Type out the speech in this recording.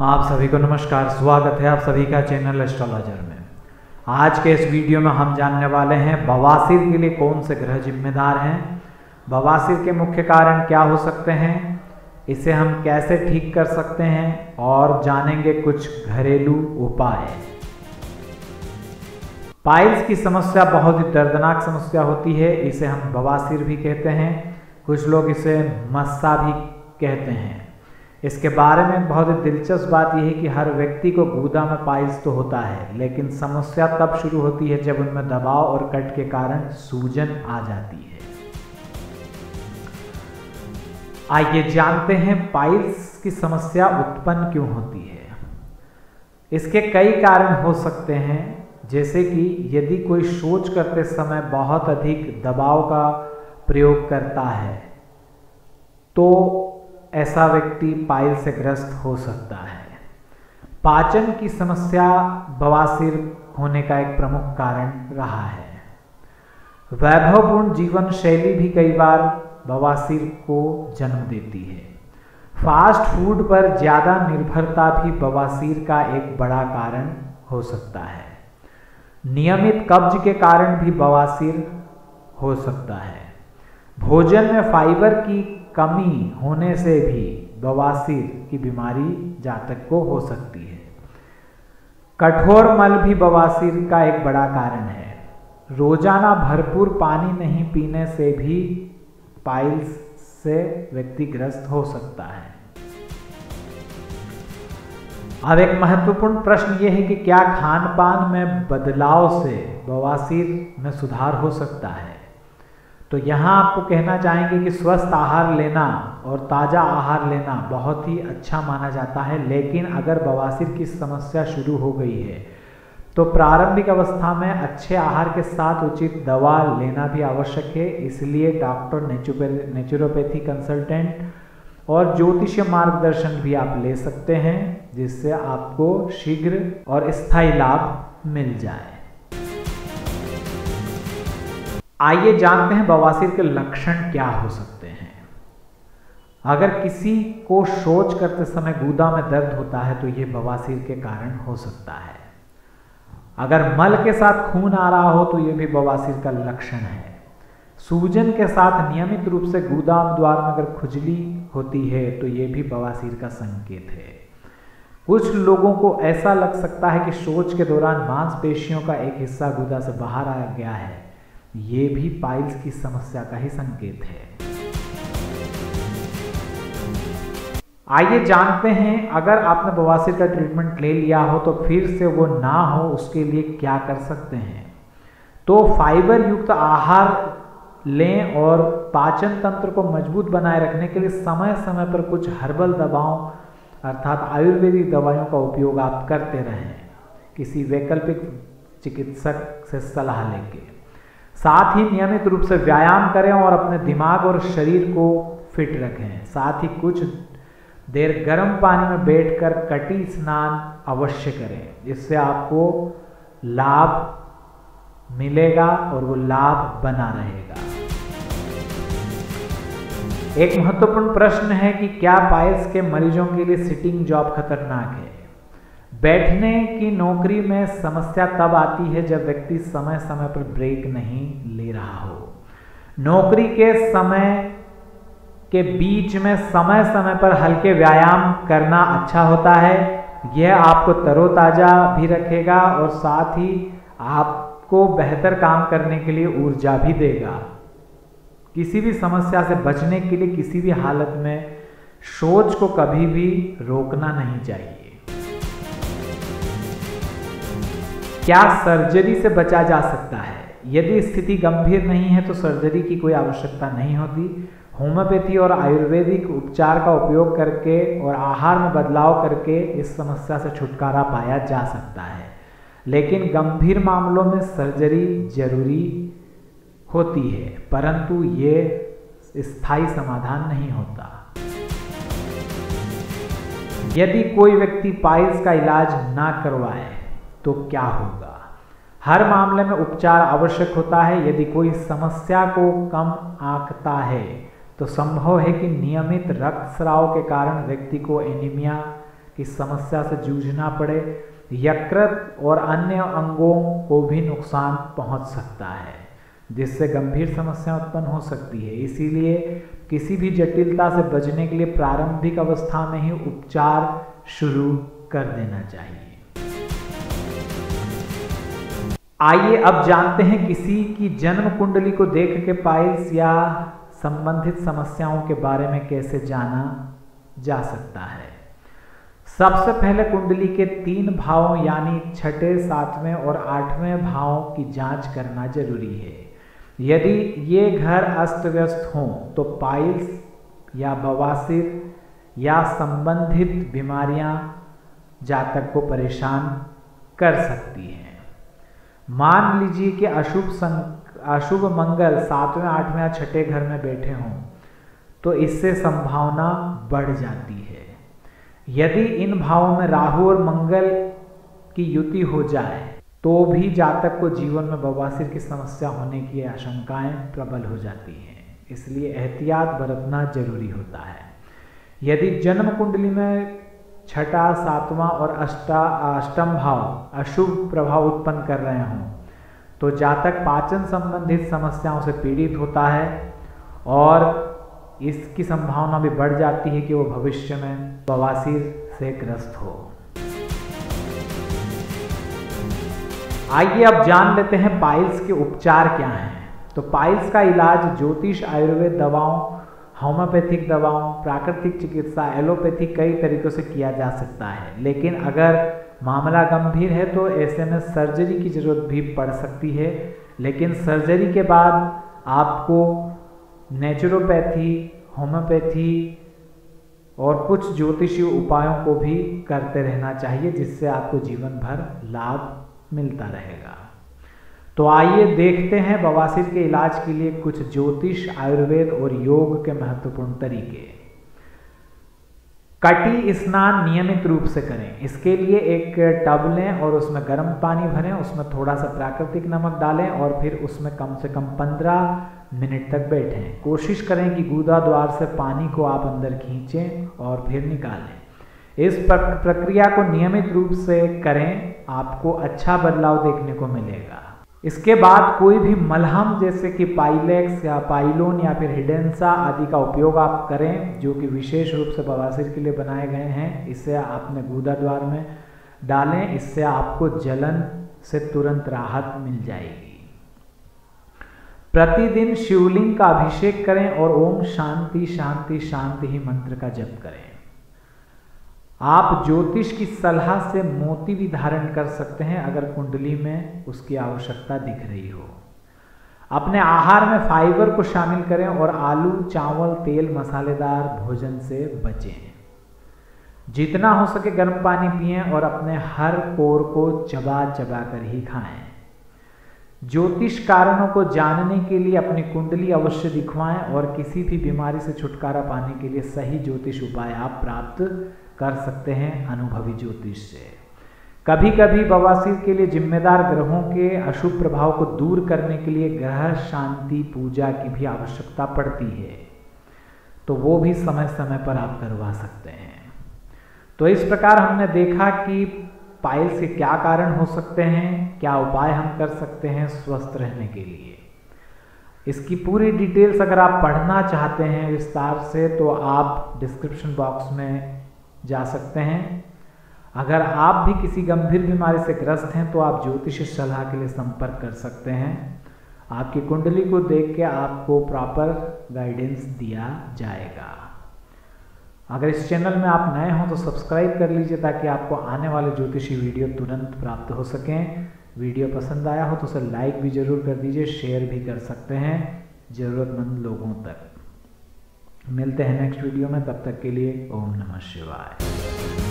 आप सभी को नमस्कार। स्वागत है आप सभी का चैनल एस्ट्रोलॉजर में। आज के इस वीडियो में हम जानने वाले हैं बवासीर के लिए कौन से ग्रह जिम्मेदार हैं, बवासीर के मुख्य कारण क्या हो सकते हैं, इसे हम कैसे ठीक कर सकते हैं और जानेंगे कुछ घरेलू उपाय। पाइल्स की समस्या बहुत ही दर्दनाक समस्या होती है, इसे हम बवासीर भी कहते हैं, कुछ लोग इसे मस्सा भी कहते हैं। इसके बारे में बहुत ही दिलचस्प बात यह है कि हर व्यक्ति को गुदा में पाइल्स तो होता है, लेकिन समस्या तब शुरू होती है जब उनमें दबाव और कट के कारण सूजन आ जाती है। आइए जानते हैं पाइल्स की समस्या उत्पन्न क्यों होती है। इसके कई कारण हो सकते हैं, जैसे कि यदि कोई शौच करते समय बहुत अधिक दबाव का प्रयोग करता है तो ऐसा व्यक्ति पाइल से ग्रस्त हो सकता है। पाचन की समस्या बवासीर होने का एक प्रमुख कारण रहा है। वैभवपूर्ण जीवन शैली भी कई बार बवासीर को जन्म देती है। फास्ट फूड पर ज़्यादा निर्भरता भी बवासीर का एक बड़ा कारण हो सकता है। नियमित कब्ज के कारण भी बवासीर हो सकता है। भोजन में फाइबर की कमी होने से भी बवासीर की बीमारी जातक को हो सकती है। कठोर मल भी बवासीर का एक बड़ा कारण है। रोजाना भरपूर पानी नहीं पीने से भी पाइल्स से व्यक्ति ग्रस्त हो सकता है। अब एक महत्वपूर्ण प्रश्न यह है कि क्या खान पान में बदलाव से बवासीर में सुधार हो सकता है। तो यहाँ आपको कहना चाहेंगे कि स्वस्थ आहार लेना और ताज़ा आहार लेना बहुत ही अच्छा माना जाता है, लेकिन अगर बवासीर की समस्या शुरू हो गई है तो प्रारंभिक अवस्था में अच्छे आहार के साथ उचित दवा लेना भी आवश्यक है। इसलिए डॉक्टर, नेचुरोपैथी कंसल्टेंट और ज्योतिषीय मार्गदर्शन भी आप ले सकते हैं, जिससे आपको शीघ्र और स्थायी लाभ मिल जाए। आइए जानते हैं बवासीर के लक्षण क्या हो सकते हैं। अगर किसी को शौच करते समय गुदा में दर्द होता है तो यह बवासीर के कारण हो सकता है। अगर मल के साथ खून आ रहा हो तो यह भी बवासीर का लक्षण है। सूजन के साथ नियमित रूप से गुदाम द्वार में अगर खुजली होती है तो यह भी बवासीर का संकेत है। कुछ लोगों को ऐसा लग सकता है कि शौच के दौरान मांसपेशियों का एक हिस्सा गुदा से बाहर आ गया है, ये भी पाइल्स की समस्या का ही संकेत है। आइए जानते हैं अगर आपने बवासीर का ट्रीटमेंट ले लिया हो तो फिर से वो ना हो उसके लिए क्या कर सकते हैं। तो फाइबर युक्त आहार लें और पाचन तंत्र को मजबूत बनाए रखने के लिए समय समय पर कुछ हर्बल दवाओं अर्थात आयुर्वेदिक दवाइयों का उपयोग आप करते रहें, किसी वैकल्पिक चिकित्सक से सलाह लेके। साथ ही नियमित रूप से व्यायाम करें और अपने दिमाग और शरीर को फिट रखें। साथ ही कुछ देर गर्म पानी में बैठकर कटी स्नान अवश्य करें, इससे आपको लाभ मिलेगा और वो लाभ बना रहेगा। एक महत्वपूर्ण प्रश्न है कि क्या पाइल्स के मरीजों के लिए सिटिंग जॉब खतरनाक है। बैठने की नौकरी में समस्या तब आती है जब व्यक्ति समय समय पर ब्रेक नहीं ले रहा हो। नौकरी के समय के बीच में समय समय पर हल्के व्यायाम करना अच्छा होता है। यह आपको तरोताजा भी रखेगा और साथ ही आपको बेहतर काम करने के लिए ऊर्जा भी देगा। किसी भी समस्या से बचने के लिए किसी भी हालत में शौच को कभी भी रोकना नहीं चाहिए। क्या सर्जरी से बचा जा सकता है। यदि स्थिति गंभीर नहीं है तो सर्जरी की कोई आवश्यकता नहीं होती। होम्योपैथी और आयुर्वेदिक उपचार का उपयोग करके और आहार में बदलाव करके इस समस्या से छुटकारा पाया जा सकता है, लेकिन गंभीर मामलों में सर्जरी जरूरी होती है, परंतु ये स्थायी समाधान नहीं होता। यदि कोई व्यक्ति पाइल्स का इलाज ना करवाए तो क्या होगा। हर मामले में उपचार आवश्यक होता है। यदि कोई समस्या को कम आंकता है तो संभव है कि नियमित रक्तस्राव के कारण व्यक्ति को एनीमिया इस समस्या से जूझना पड़े। यकृत और अन्य अंगों को भी नुकसान पहुंच सकता है, जिससे गंभीर समस्या उत्पन्न हो सकती है। इसीलिए किसी भी जटिलता से बचने के लिए प्रारंभिक अवस्था में ही उपचार शुरू कर देना चाहिए। आइए अब जानते हैं किसी की जन्म कुंडली को देख के पाइल्स या संबंधित समस्याओं के बारे में कैसे जाना जा सकता है। सबसे पहले कुंडली के 3 भावों यानी 6, 7वें और 8वें भावों की जांच करना जरूरी है। यदि ये घर अस्त व्यस्त हों तो पाइल्स या बवासीर या संबंधित बीमारियां जातक को परेशान कर सकती हैं। मान लीजिए कि अशुभ मंगल 7वें, 8वें या 6ठे घर में बैठे हों तो इससे संभावना बढ़ जाती है। यदि इन भावों में राहु और मंगल की युति हो जाए तो भी जातक को जीवन में बवासीर की समस्या होने की आशंकाएं प्रबल हो जाती हैं, इसलिए एहतियात बरतना जरूरी होता है। यदि जन्म कुंडली में 6ठा, 7वां और 8वां भाव अशुभ प्रभाव उत्पन्न कर रहे हों तो जातक पाचन संबंधित समस्याओं से पीड़ित होता है और इसकी संभावना भी बढ़ जाती है कि वो भविष्य में बवासीर से ग्रस्त हो। आइए अब जान लेते हैं पाइल्स के उपचार क्या हैं। तो पाइल्स का इलाज ज्योतिष, आयुर्वेद दवाओं, होम्योपैथिक दवाओं, प्राकृतिक चिकित्सा, एलोपैथिक कई तरीकों से किया जा सकता है। लेकिन अगर मामला गंभीर है तो ऐसे में सर्जरी की जरूरत भी पड़ सकती है। लेकिन सर्जरी के बाद आपको नेचुरोपैथी, होम्योपैथी और कुछ ज्योतिषीय उपायों को भी करते रहना चाहिए, जिससे आपको जीवन भर लाभ मिलता रहेगा। तो आइए देखते हैं बवासीर के इलाज के लिए कुछ ज्योतिष, आयुर्वेद और योग के महत्वपूर्ण तरीके। कटी स्नान नियमित रूप से करें। इसके लिए एक टब लें और उसमें गर्म पानी भरें, उसमें थोड़ा सा प्राकृतिक नमक डालें और फिर उसमें कम से कम 15 मिनट तक बैठें। कोशिश करें कि गूदा द्वार से पानी को आप अंदर खींचें और फिर निकालें। इस प्रक्रिया को नियमित रूप से करें, आपको अच्छा बदलाव देखने को मिलेगा। इसके बाद कोई भी मलहम जैसे कि पाइलेक्स या पाइलोन या फिर हिडेंसा आदि का उपयोग आप करें, जो कि विशेष रूप से बवासीर के लिए बनाए गए हैं। इसे आपने गूदा द्वार में डालें, इससे आपको जलन से तुरंत राहत मिल जाएगी। प्रतिदिन शिवलिंग का अभिषेक करें और ओम शांति शांति शांति ही मंत्र का जप करें। आप ज्योतिष की सलाह से मोती भी धारण कर सकते हैं अगर कुंडली में उसकी आवश्यकता दिख रही हो। अपने आहार में फाइबर को शामिल करें और आलू, चावल, तेल, मसालेदार भोजन से बचें। जितना हो सके गर्म पानी पिएं और अपने हर कोर को चबा चबा कर ही खाएं। ज्योतिष कारणों को जानने के लिए अपनी कुंडली अवश्य दिखवाएं और किसी भी बीमारी से छुटकारा पाने के लिए सही ज्योतिष उपाय आप प्राप्त कर सकते हैं अनुभवी ज्योतिष से। कभी कभी बवासीर के लिए जिम्मेदार ग्रहों के अशुभ प्रभाव को दूर करने के लिए ग्रह शांति पूजा की भी आवश्यकता पड़ती है, तो वो भी समय समय पर आप करवा सकते हैं। तो इस प्रकार हमने देखा कि पाइल्स के क्या कारण हो सकते हैं, क्या उपाय हम कर सकते हैं स्वस्थ रहने के लिए। इसकी पूरी डिटेल्स अगर आप पढ़ना चाहते हैं विस्तार से तो आप डिस्क्रिप्शन बॉक्स में जा सकते हैं। अगर आप भी किसी गंभीर बीमारी से ग्रस्त हैं तो आप ज्योतिष सलाह के लिए संपर्क कर सकते हैं। आपकी कुंडली को देख के आपको प्रॉपर गाइडेंस दिया जाएगा। अगर इस चैनल में आप नए हों तो सब्सक्राइब कर लीजिए ताकि आपको आने वाले ज्योतिषी वीडियो तुरंत प्राप्त हो सकें। वीडियो पसंद आया हो तो उसे लाइक भी ज़रूर कर दीजिए, शेयर भी कर सकते हैं ज़रूरतमंद लोगों तक। मिलते हैं नेक्स्ट वीडियो में, तब तक के लिए ओम नमः शिवाय।